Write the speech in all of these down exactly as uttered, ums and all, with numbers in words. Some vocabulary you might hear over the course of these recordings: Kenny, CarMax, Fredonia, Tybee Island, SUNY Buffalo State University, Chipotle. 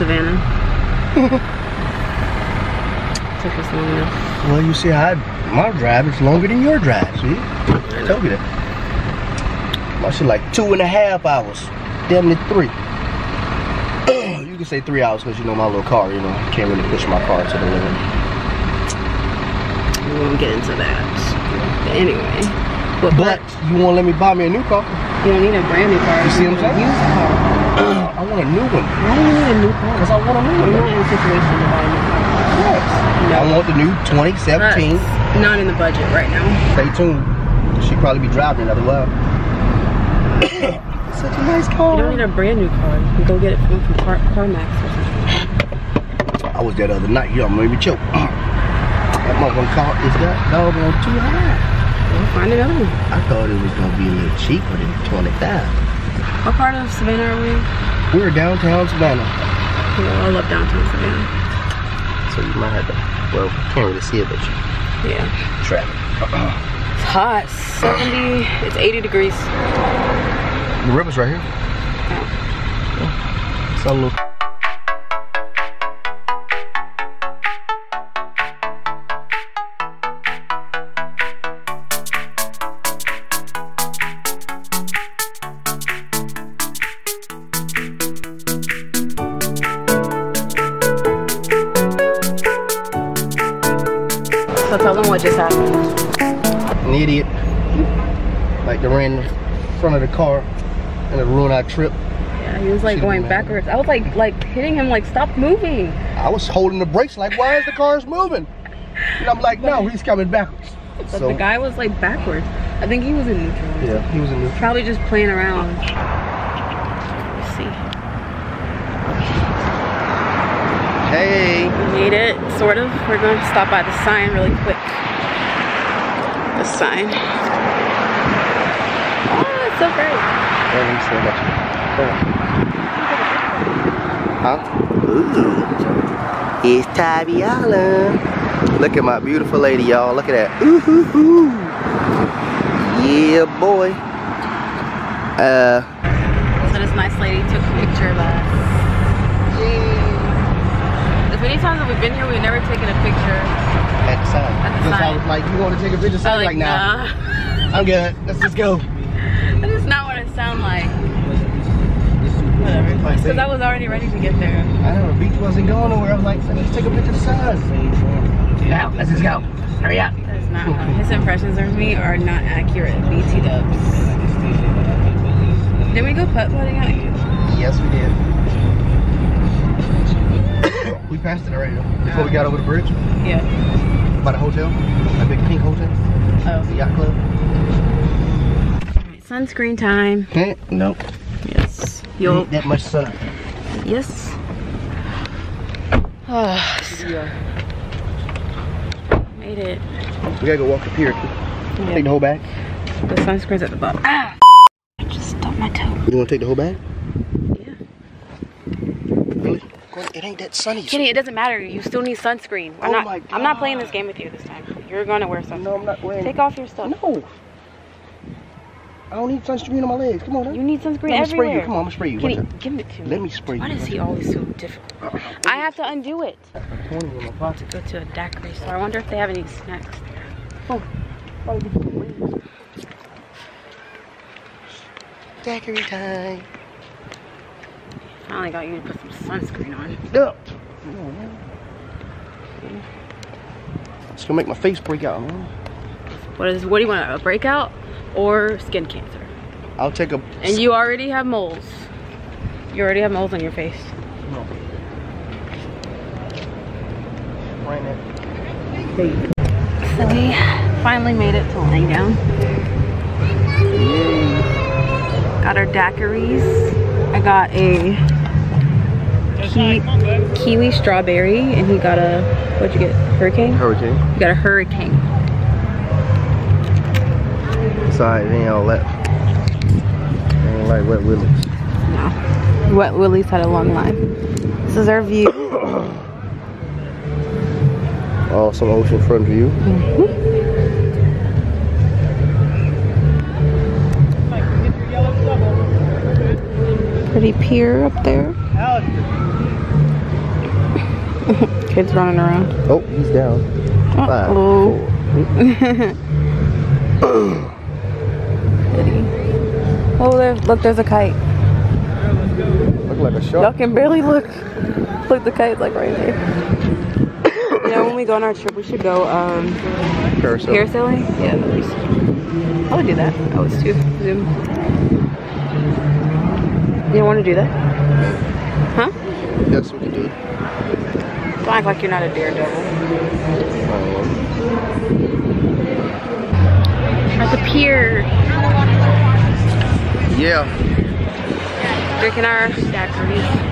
Savannah. Took us long enough. Well, you see, I, my drive is longer than your drive, see? I told you that. My shit like two and a half hours. Damn near three. You can say three hours because you know my little car, you know. I can't really push my car to the limit. We won't get into that. But anyway. But, but you won't let me buy me a new car. You don't need a brand new car. You see what I'm saying? Used car. I want a new one. Why do you need a new car? Because I want a new one. You're not in a situation to buy a new car. Yes. No. I want the new twenty seventeen. That's not in the budget right now. Stay tuned. She'll probably be driving another while. Such a nice car. You don't need a brand new car. You can go get it from Car CarMax or something. I was there the other night. Y'all made me choke. That motherfucking car is that dog on too high. We'll find another one. I thought it was gonna be a little cheaper than twenty thousand. What part of Savannah are we in? We're downtown Savannah. Yeah, I love downtown Savannah. So you might have to. Well, can't really see it, but you. Yeah. Traffic. Uh-uh. It's hot. Seventy. It's eighty degrees. The river's right here. Yeah. It's a little. So tell them what just happened. An idiot. Like they ran in front of the car and it ruined our trip. Yeah, he was like she going backwards. I was like like hitting him like stop moving. I was holding the brakes like why is the car's moving? And I'm like no, he's coming backwards. But so, the guy was like backwards. I think he was in neutral. Yeah, he was in neutral. Probably just playing around. Let's see. Hey. Made it, sort of. We're going to stop by the sign really quick. The sign. Oh, it's so bright. Huh? Ooh. It's Tybee Island. Look at my beautiful lady, y'all. Look at that. Ooh, ooh, ooh. Yeah, boy. Uh. So this nice lady took a picture of us. Jeez. Many times that we've been here, we've never taken a picture. At the sign. At the sign. I was like, you want to take a picture? So like, like, nah. nah. I'm good. Let's just go. That is not what it sounds like. Whatever. Because like I was already ready to get there. I know. The beach wasn't going nowhere. I was like, let's take a picture of the sign. Now, let's just go. Hurry up. That is not. His impressions of me are not accurate. B T dubs. Did we go putt-putting out here? Yes, we did. We passed it already before um, we got over the bridge. Yeah. By the hotel, that big pink hotel. Oh. The yacht club. All right, sunscreen time. Eh, nope. Yes. You'll need that much sun. Yes. Oh, so made it. We gotta go walk up here. Yep. Take the whole bag. The sunscreen's at the bottom. Ah! I just stubbed my toe. You wanna take the whole bag? It ain't that sunny. Kenny, it doesn't matter. You still need sunscreen. I'm, oh not, my God. I'm not playing this game with you this time. You're going to wear sunscreen. No, I'm not wearing. Take off your stuff. No. I don't need sunscreen on my legs. Come on. Huh? You need sunscreen everywhere. Spray you. Come on, I'm going to spray you. Kenny, What's give it to me. Let me spray Why you. Why is he always so difficult? Uh, I have to undo it. I have to go to a daiquiri store. I wonder if they have any snacks there. Oh. Daiquiri time. I only got you to put some sunscreen on. Yep. It's gonna make my face break out, man. What is? What do you want? A breakout or skin cancer? I'll take a. And you already have moles. You already have moles on your face. No. Right now. So we finally made it to lay down. Got our daiquiris. I got a. Ki kiwi strawberry, and he got a, what'd you get, hurricane? Hurricane. You got a hurricane. Sorry, it ain't all that. I ain't like Wet Willie's. No. Wet Willie's had a long life. This is our view. Awesome ocean front view. Mm-hmm. Pretty pier up there. Kids running around. Oh, he's down. Uh-oh. Five, four, oh, there, look, there's a kite. Look like a shark. Y'all can barely look. Look, the kite's like right there. You know, when we go on our trip, we should go um, parasailing. parasailing? Yeah, at least. I would do that. I always do. Zoom. You don't want to do that? Huh? Yes, we can do it. Don't act like you're not a daredevil. At the pier. Yeah. Drinking our daiquiris.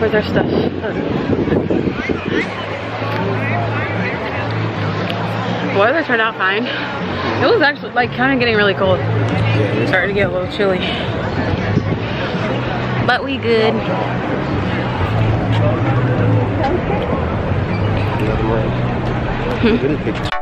Where's our stuff? Oh. Well, it turned out fine. It was actually like kind of getting really cold. It's starting to get a little chilly. But we good. Hmm.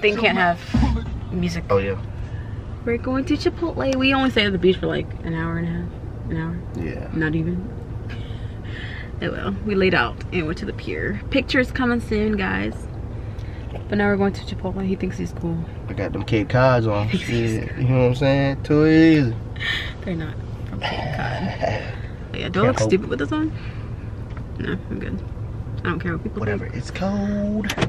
Thing can't have music. Oh yeah. We're going to Chipotle. We only stayed at the beach for like an hour and a half. An hour? Yeah. Not even. Oh well. We laid out and went to the pier. Pictures coming soon, guys. But now we're going to Chipotle. He thinks he's cool. I got them Cape Cods on. Yeah. You know what I'm saying? Too easy. They're not from Cape Cod. But yeah, do I look hope. stupid with this on? No, I'm good. I don't care what people Whatever. think. Whatever, it's cold.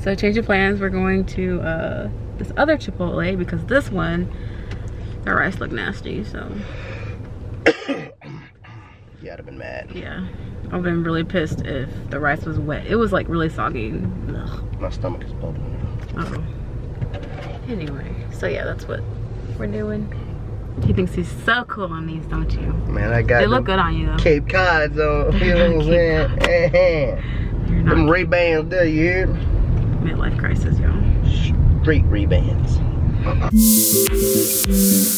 So change of plans, we're going to uh, this other Chipotle because this one, the rice looked nasty, so. Yeah, I'd have been mad. Yeah, I'd have been really pissed if the rice was wet. It was like really soggy. Ugh. My stomach is bulging. Uh-oh. Anyway, so yeah, that's what we're doing. He thinks he's so cool on these, don't you? Man, I got They look good on you though. Cape Cods on, you know what I'm saying? Them Ray-Bans there, you hear me? Midlife crisis, y'all. Straight Ray-Bans. Uh-uh.